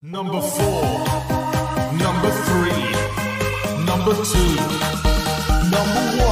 Number 4, number 3, number 2, number 1.